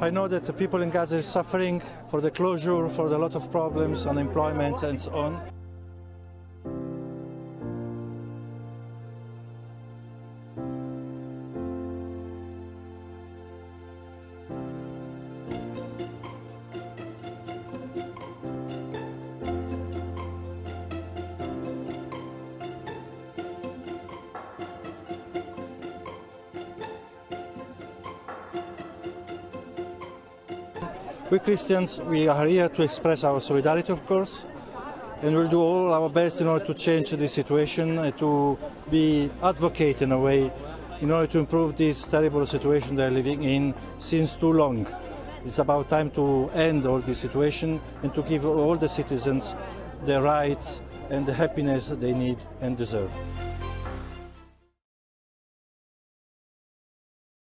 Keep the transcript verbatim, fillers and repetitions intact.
I know that the people in Gaza are suffering for the closure, for a lot of problems, unemployment and so on. We Christians, we are here to express our solidarity, of course, and we'll do all our best in order to change this situation and to be advocate in a way in order to improve this terrible situation they're living in since too long. It's about time to end all this situation and to give all the citizens the rights and the happiness they need and deserve.